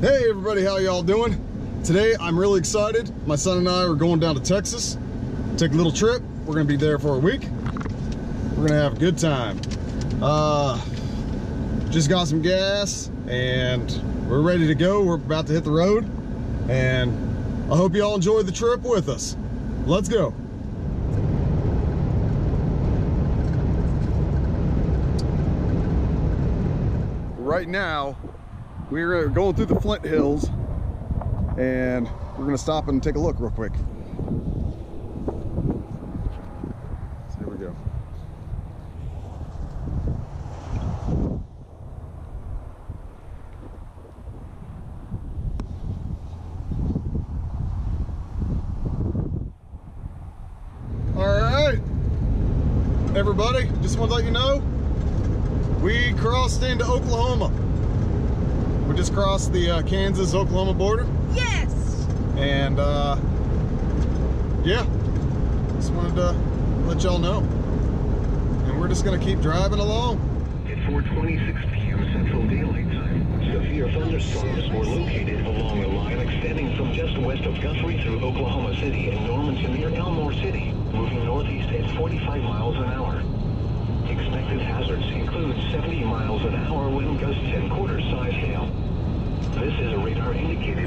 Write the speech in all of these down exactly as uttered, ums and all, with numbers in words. Hey everybody, how y'all doing? Today I'm really excited. My son and I are going down to Texas, take a little trip. We're gonna be there for a week. We're gonna have a good time. Uh, just got some gas and we're ready to go. We're about to hit the road and I hope y'all enjoy the trip with us. Let's go. Right now, we're going through the Flint Hills and we're gonna stop and take a look real quick. So here we go. All right, everybody, just want to let you know, we crossed into Oklahoma. We just crossed the uh, Kansas-Oklahoma border. Yes! And, uh, yeah. Just wanted to let y'all know. And we're just gonna keep driving along. At four twenty-six p m Central Daylight Time, severe thunderstorms were located along a line extending from just west of Guthrie through Oklahoma City and Norman to near Elmore City, moving northeast at forty-five miles an hour. Expected hazards include seventy miles an hour wind gusts and quarter-size hail. This is a radar indicated.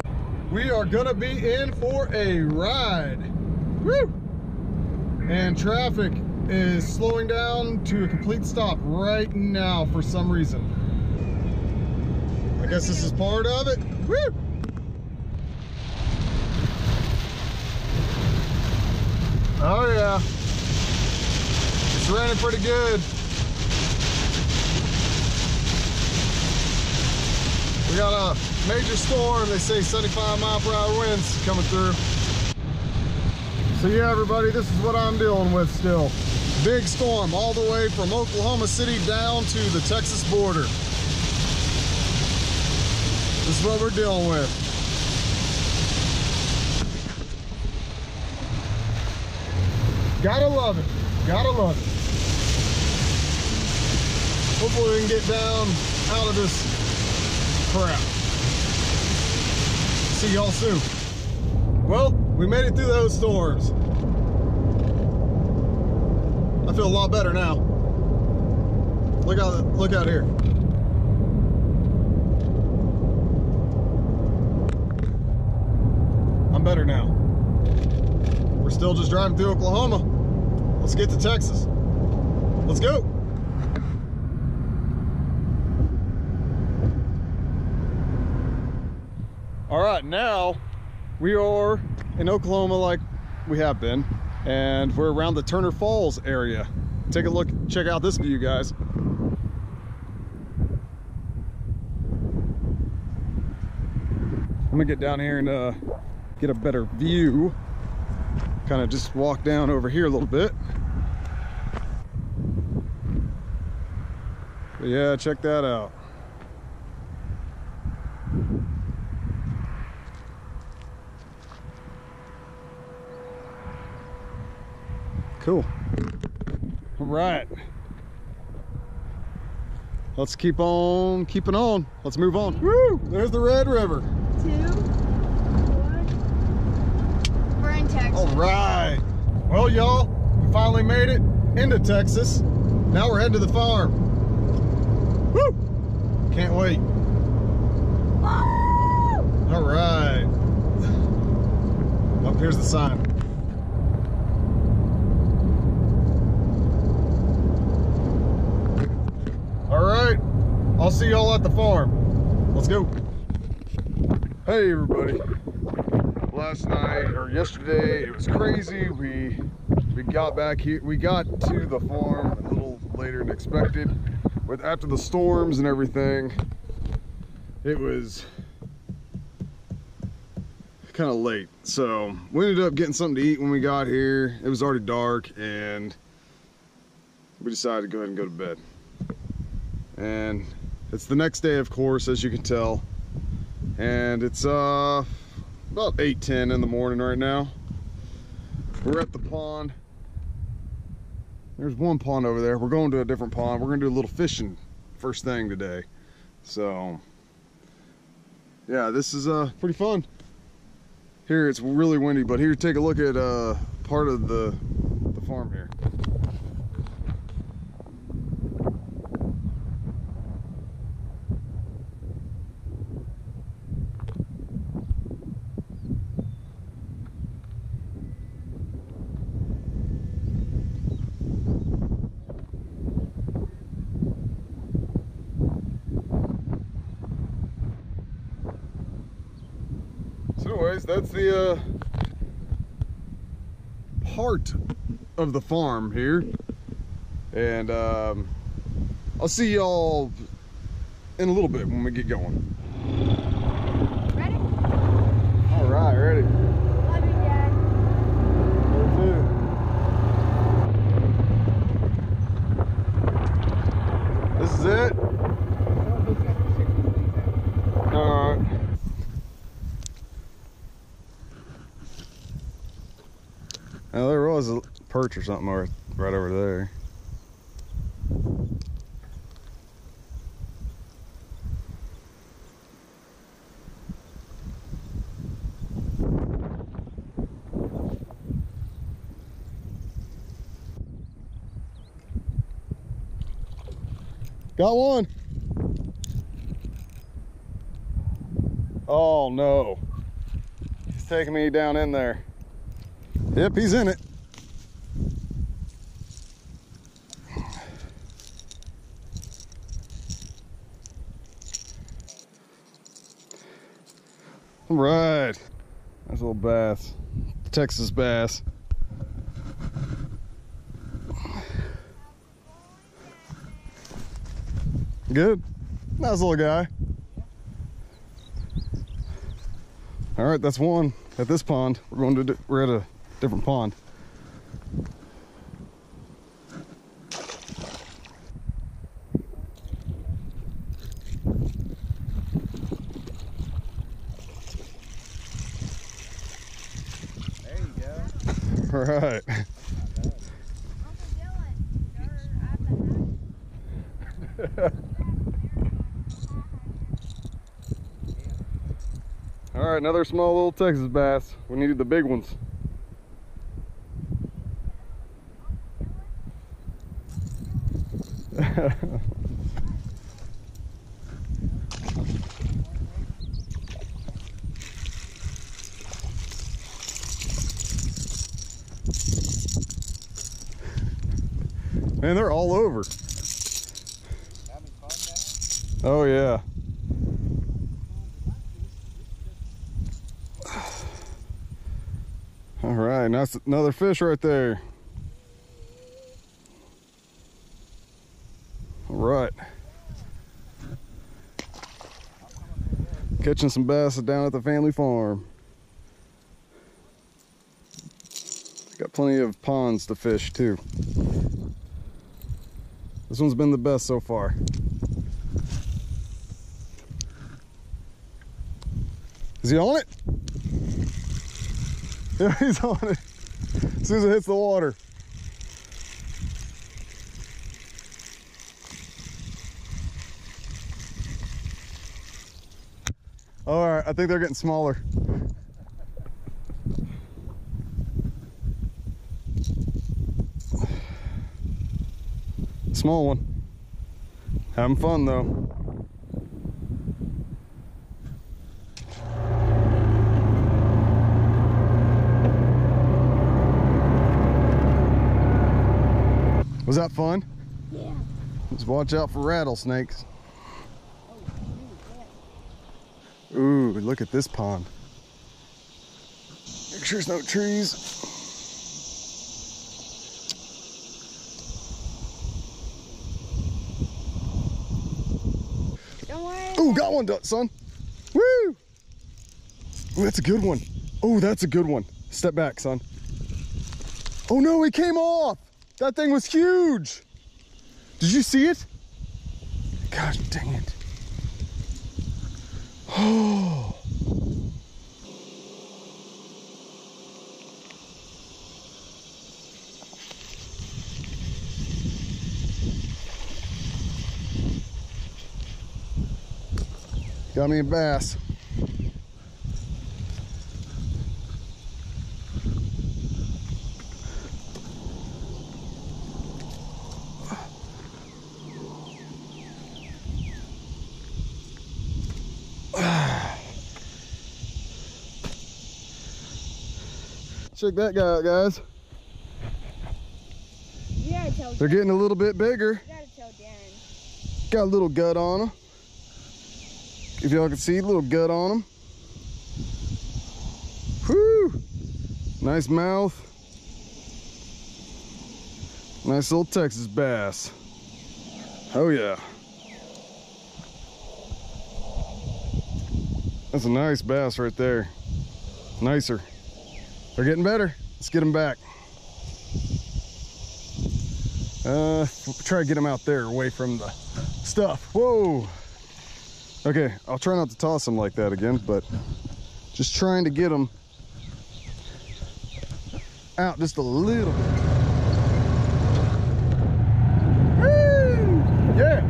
We are gonna be in for a ride. Woo! And traffic is slowing down to a complete stop right now for some reason. I guess this is part of it. Woo! Oh yeah. It's raining pretty good. We got a major storm. They say seventy-five mile per hour winds coming through. So yeah, everybody, this is what I'm dealing with still. Big storm all the way from Oklahoma City down to the Texas border. This is what we're dealing with. Gotta love it. Gotta love it. Hopefully we can get down out of this crap. See y'all soon. Well, we made it through those storms. I feel a lot better now. Look out, look out here. I'm better now. We're still just driving through Oklahoma. Let's get to Texas. Let's go. All right, now we are in Oklahoma like we have been, and we're around the Turner Falls area. Take a look, check out this view, guys. I'm gonna get down here and uh, get a better view. Kind of just walk down over here a little bit. But yeah, check that out. Cool. All right. Let's keep on keeping on. Let's move on. Woo! There's the Red River. two, four. We're in Texas. All right. Well, y'all, we finally made it into Texas. Now we're heading to the farm. Woo! Can't wait. Woo! All right. Up here's the sign. I'll see y'all at the farm. Let's go. Hey everybody. Last night or yesterday, it was crazy. We we got back here. We got to the farm a little later than expected. But after the storms and everything, it was kind of late. So we ended up getting something to eat when we got here. It was already dark and we decided to go ahead and go to bed. And it's the next day, of course, as you can tell, and it's uh, about eight ten in the morning right now. We're at the pond. There's one pond over there. We're going to a different pond. We're gonna do a little fishing first thing today. So yeah, this is uh, pretty fun. Here it's really windy, but here take a look at uh, part of the, the farm here. That's the uh, part of the farm here, and um, I'll see y'all in a little bit when we get going. Ready? All right, ready. Love you, Dad. Me too. This is it. All right. Now there was a perch or something right over there. Got one. Oh no. He's taking me down in there. Yep, he's in it. All right. That's a little bass. Texas bass. Good. Nice little guy. All right, that's one at this pond. We're going to do, we're at a different pond. There you go. All right. All right, another small little Texas bass. We needed the big ones. Man, they're all over. Oh yeah. All right, that's another fish right there. Right, catching some bass down at the family farm. Got plenty of ponds to fish too. This one's been the best so far. Is he on it? Yeah, he's on it. As soon as it hits the water. All right, I think they're getting smaller. Small one. Having fun though. Was that fun? Yeah. Just watch out for rattlesnakes. Ooh, look at this pond. Make sure there's no trees. Don't worry. Ooh, got one, son. Woo! Ooh, that's a good one. Oh, that's a good one. Step back, son. Oh no, he came off. That thing was huge. Did you see it? God dang it. Oh. Got me a bass. Check that guy out, guys. You gotta tell They're Darren. Getting a little bit bigger. You gotta tell Darren. Got a little gut on them. If y'all can see, a little gut on them. Whew. Nice mouth. Nice little Texas bass. Oh yeah. That's a nice bass right there. Nicer. They're getting better. Let's get them back. Uh, we'll try to get them out there away from the stuff. Whoa. Okay, I'll try not to toss them like that again, but just trying to get them out just a little bit. Woo! Yeah.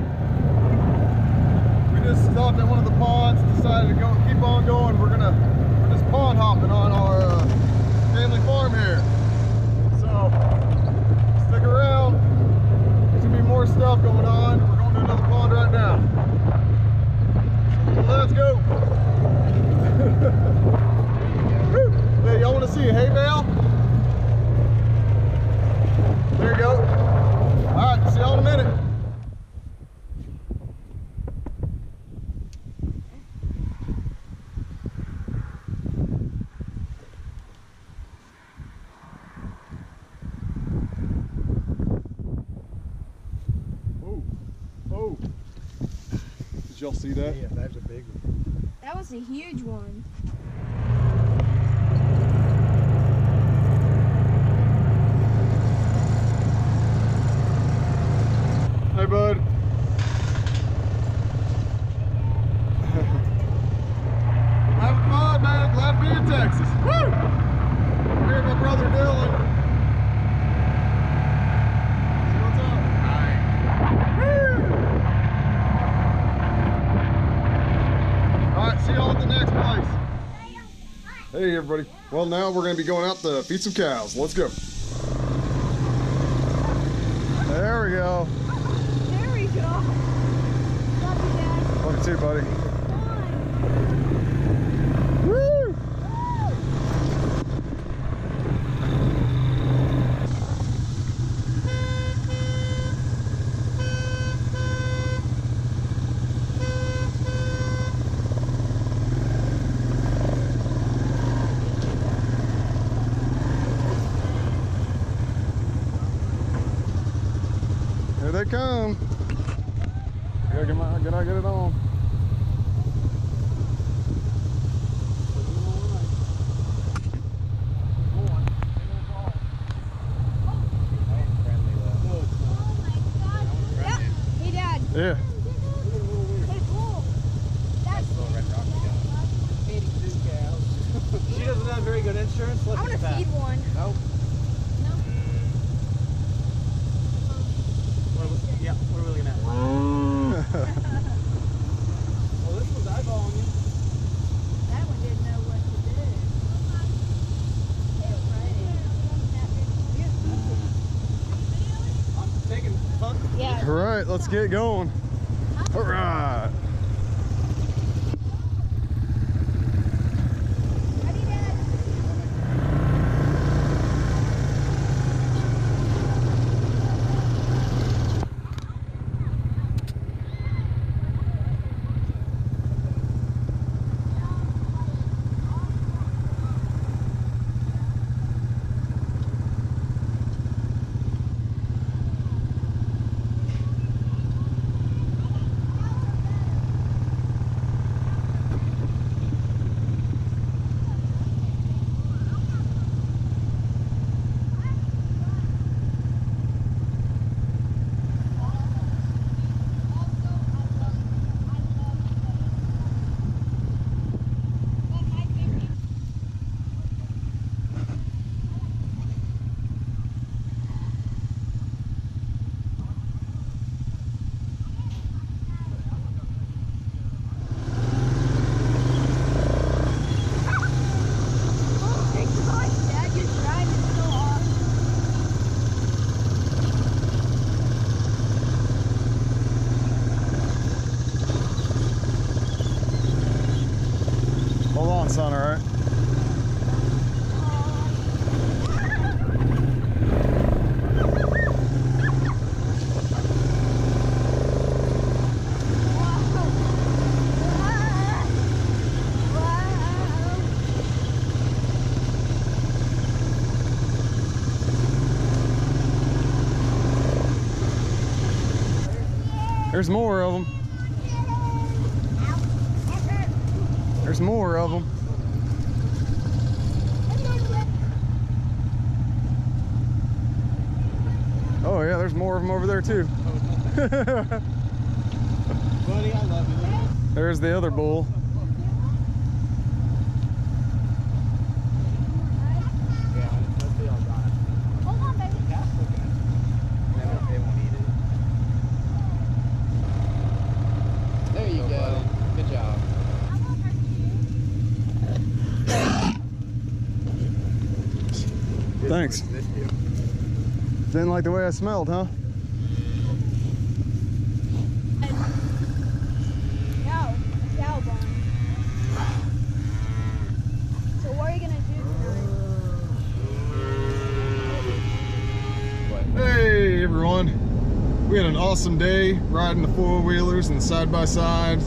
We just stopped at one of the ponds and decided to go keep on going. We're gonna we're just pond hopping on our uh, family farm here. So stick around. There's gonna be more stuff going on. We're going to another pond right now. Let's go. Hey, y'all want to see a hay bale? There you go. All right, see y'all in a minute. Y'all see that? Yeah, that was a big one. That was a huge one. Hey, bud. Glad to be on, man. Glad to be in Texas. Woo! I'm here with my brother Dylan. Hey everybody. Well, now we're going to be going out to feed some cows. Let's go. There we go. There we go. Love you, Dad. Love you too, buddy. Woo! They come. Gotta get my, gotta get it on. Hey, Dad. Yeah. That's a little red rock. eighty-two cows. She doesn't have very good insurance. I want to feed one. Nope. Yeah, we're really gonna. Well, this one's eyeballing you. That one didn't know what to do. Yeah, right. I'm taking fun. Yeah. All right, let's get going. All right. There's more of them. There's more of them. Oh yeah, there's more of them over there too. Buddy, I love you. There's the other bull. Thanks. Didn't like the way I smelled, huh? No, a cow barn. So what are you gonna do tonight? Hey everyone. We had an awesome day riding the four-wheelers and the side-by-sides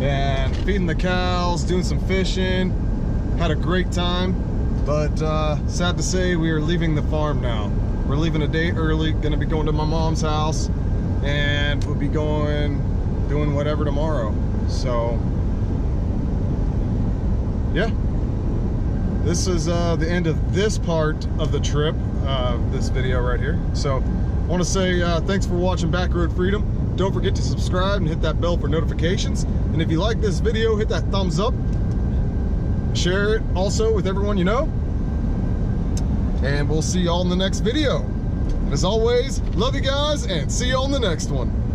and feeding the cows, doing some fishing, had a great time. But uh, sad to say, we are leaving the farm now. We're leaving a day early, gonna be going to my mom's house, and we'll be going, doing whatever tomorrow. So, yeah. This is uh, the end of this part of the trip, uh, this video right here. So, I wanna say uh, thanks for watching Back Road Freedom. Don't forget to subscribe and hit that bell for notifications. And if you like this video, hit that thumbs up. Share it also with everyone you know. And we'll see y'all in the next video. And as always, love you guys and see y'all in the next one.